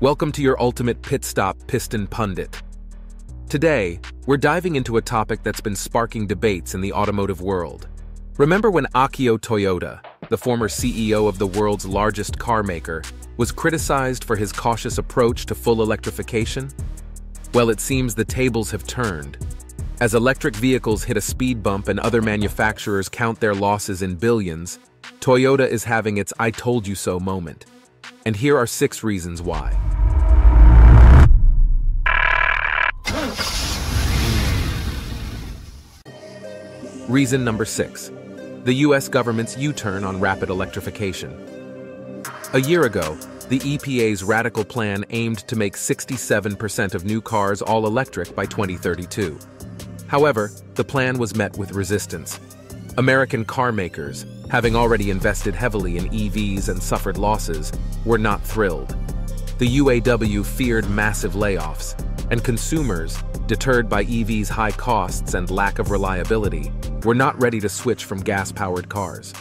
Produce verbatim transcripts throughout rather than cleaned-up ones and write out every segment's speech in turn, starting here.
Welcome to your ultimate pit stop, Piston Pundit. Today, we're diving into a topic that's been sparking debates in the automotive world. Remember when Akio Toyoda, the former C E O of the world's largest car maker, was criticized for his cautious approach to full electrification? Well, it seems the tables have turned. As electric vehicles hit a speed bump and other manufacturers count their losses in billions, Toyota is having its "I told you so" moment. And here are six reasons why. Reason number six, the U S government's U-turn on rapid electrification. A year ago, the E P A's radical plan aimed to make sixty-seven percent of new cars all electric by twenty thirty-two. However, the plan was met with resistance. American car makers, having already invested heavily in E Vs and suffered losses, were not thrilled. The U A W feared massive layoffs, and consumers, deterred by E Vs' high costs and lack of reliability, were not ready to switch from gas-powered cars.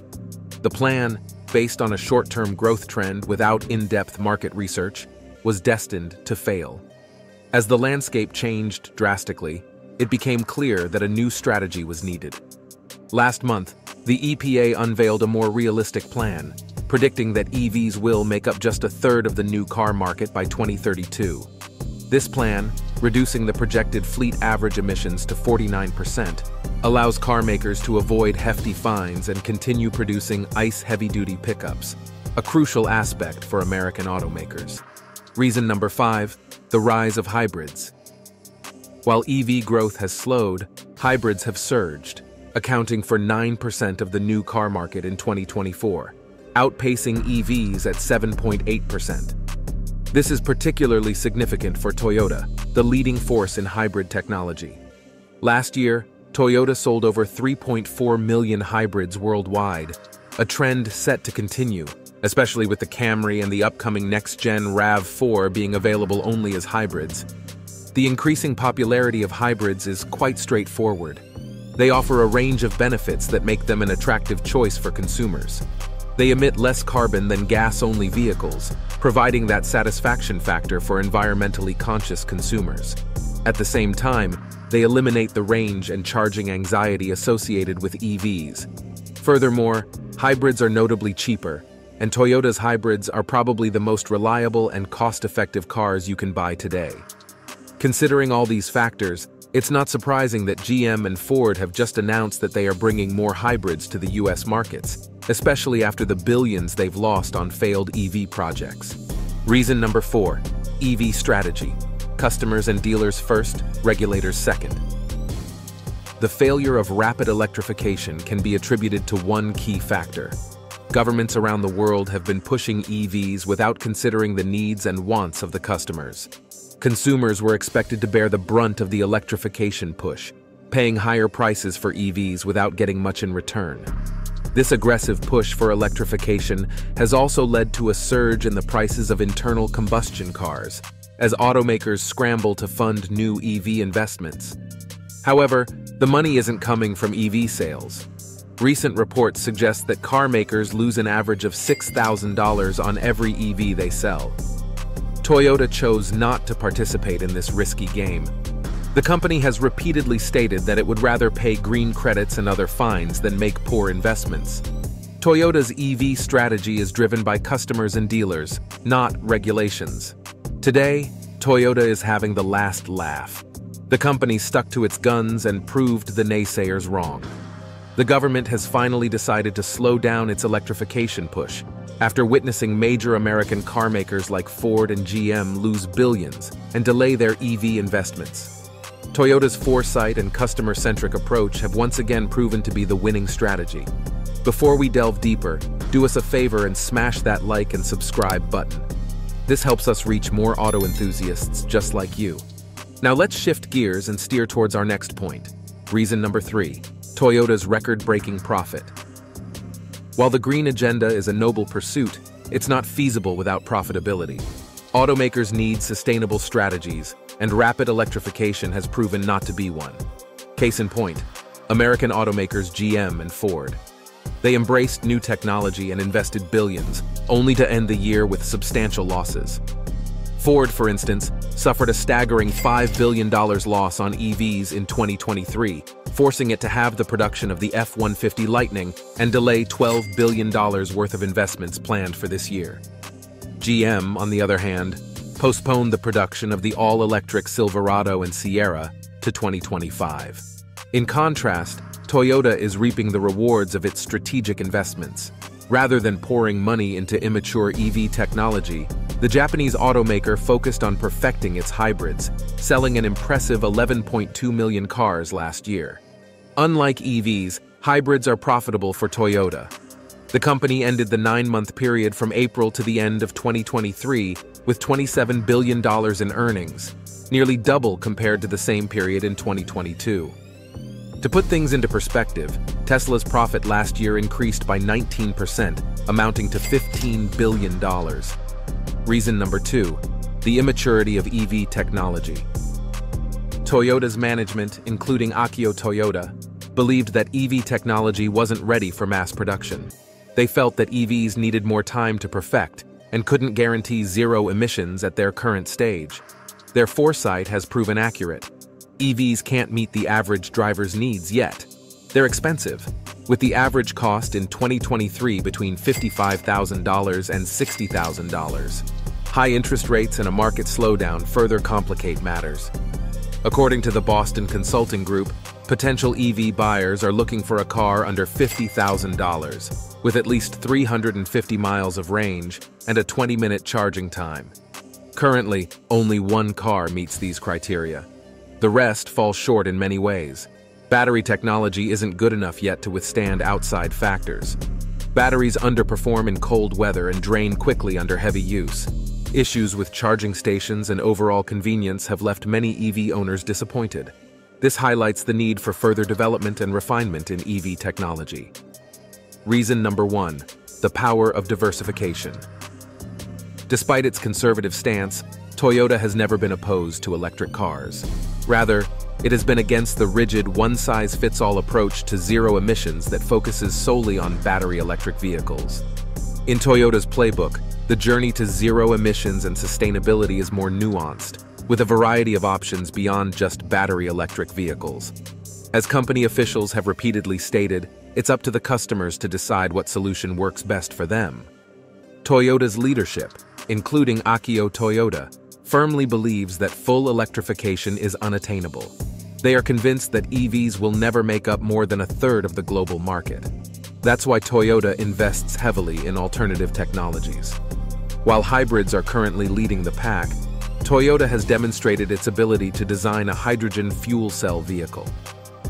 The plan, based on a short-term growth trend without in-depth market research, was destined to fail. As the landscape changed drastically, it became clear that a new strategy was needed. Last month, the E P A unveiled a more realistic plan, predicting that E Vs will make up just a third of the new car market by twenty thirty-two. This plan, reducing the projected fleet average emissions to forty-nine percent, allows car makers to avoid hefty fines and continue producing ICE heavy-duty pickups, a crucial aspect for American automakers. Reason number five, the rise of hybrids. While E V growth has slowed, hybrids have surged, accounting for nine percent of the new car market in twenty twenty-four, outpacing E Vs at seven point eight percent. This is particularly significant for Toyota, the leading force in hybrid technology. Last year, Toyota sold over three point four million hybrids worldwide, a trend set to continue, especially with the Camry and the upcoming next-gen RAV four being available only as hybrids. The increasing popularity of hybrids is quite straightforward. They offer a range of benefits that make them an attractive choice for consumers. They emit less carbon than gas-only vehicles, providing that satisfaction factor for environmentally conscious consumers. At the same time, they eliminate the range and charging anxiety associated with E Vs. Furthermore, hybrids are notably cheaper, and Toyota's hybrids are probably the most reliable and cost-effective cars you can buy today. Considering all these factors, it's not surprising that G M and Ford have just announced that they are bringing more hybrids to the U S markets, especially after the billions they've lost on failed E V projects. Reason number four, E V strategy. Customers and dealers first, regulators second. The failure of rapid electrification can be attributed to one key factor. Governments around the world have been pushing E Vs without considering the needs and wants of the customers. Consumers were expected to bear the brunt of the electrification push, paying higher prices for E Vs without getting much in return. This aggressive push for electrification has also led to a surge in the prices of internal combustion cars, as automakers scramble to fund new E V investments. However, the money isn't coming from E V sales. Recent reports suggest that car makers lose an average of six thousand dollars on every E V they sell. Toyota chose not to participate in this risky game. The company has repeatedly stated that it would rather pay green credits and other fines than make poor investments. Toyota's E V strategy is driven by customers and dealers, not regulations. Today, Toyota is having the last laugh. The company stuck to its guns and proved the naysayers wrong. The government has finally decided to slow down its electrification push, after witnessing major American car makers like Ford and G M lose billions and delay their E V investments. Toyota's foresight and customer-centric approach have once again proven to be the winning strategy. Before we delve deeper, do us a favor and smash that like and subscribe button. This helps us reach more auto enthusiasts just like you. Now let's shift gears and steer towards our next point. Reason number three, Toyota's record-breaking profit. While the green agenda is a noble pursuit, it's not feasible without profitability. Automakers need sustainable strategies, and rapid electrification has proven not to be one. Case in point, American automakers G M and Ford. They embraced new technology and invested billions, only to end the year with substantial losses. Ford, for instance, suffered a staggering five billion dollars loss on E Vs in twenty twenty-three, forcing it to halve the production of the F one fifty Lightning and delay twelve billion dollars worth of investments planned for this year. G M, on the other hand, postponed the production of the all-electric Silverado and Sierra to twenty twenty-five. In contrast, Toyota is reaping the rewards of its strategic investments. Rather than pouring money into immature E V technology, the Japanese automaker focused on perfecting its hybrids, selling an impressive eleven point two million cars last year. Unlike E Vs, hybrids are profitable for Toyota. The company ended the nine-month period from April to the end of twenty twenty-three with twenty-seven billion dollars in earnings, nearly double compared to the same period in twenty twenty-two. To put things into perspective, Tesla's profit last year increased by nineteen percent, amounting to fifteen billion dollars. Reason number two, the immaturity of E V technology. Toyota's management, including Akio Toyoda, believed that E V technology wasn't ready for mass production. They felt that E Vs needed more time to perfect and couldn't guarantee zero emissions at their current stage. Their foresight has proven accurate. E Vs can't meet the average driver's needs yet. They're expensive, with the average cost in twenty twenty-three between fifty-five thousand dollars and sixty thousand dollars. High interest rates and a market slowdown further complicate matters. According to the Boston Consulting Group, potential E V buyers are looking for a car under fifty thousand dollars, with at least three hundred fifty miles of range and a twenty-minute charging time. Currently, only one car meets these criteria. The rest falls short in many ways. Battery technology isn't good enough yet to withstand outside factors. Batteries underperform in cold weather and drain quickly under heavy use. Issues with charging stations and overall convenience have left many E V owners disappointed. This highlights the need for further development and refinement in E V technology. Reason number one, the power of diversification. Despite its conservative stance, Toyota has never been opposed to electric cars. Rather, it has been against the rigid one-size-fits-all approach to zero emissions that focuses solely on battery electric vehicles. In Toyota's playbook, the journey to zero emissions and sustainability is more nuanced, with a variety of options beyond just battery electric vehicles. As company officials have repeatedly stated, it's up to the customers to decide what solution works best for them. Toyota's leadership, including Akio Toyoda, firmly believes that full electrification is unattainable. They are convinced that E Vs will never make up more than a third of the global market. That's why Toyota invests heavily in alternative technologies. While hybrids are currently leading the pack, Toyota has demonstrated its ability to design a hydrogen fuel cell vehicle.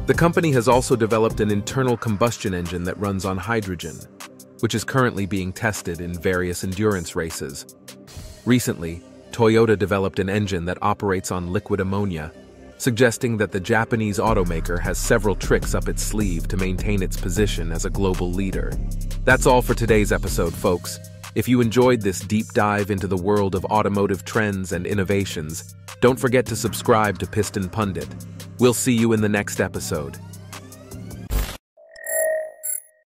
The company has also developed an internal combustion engine that runs on hydrogen, which is currently being tested in various endurance races. Recently, Toyota developed an engine that operates on liquid ammonia, suggesting that the Japanese automaker has several tricks up its sleeve to maintain its position as a global leader. That's all for today's episode, folks. If you enjoyed this deep dive into the world of automotive trends and innovations, don't forget to subscribe to Piston Pundit. We'll see you in the next episode.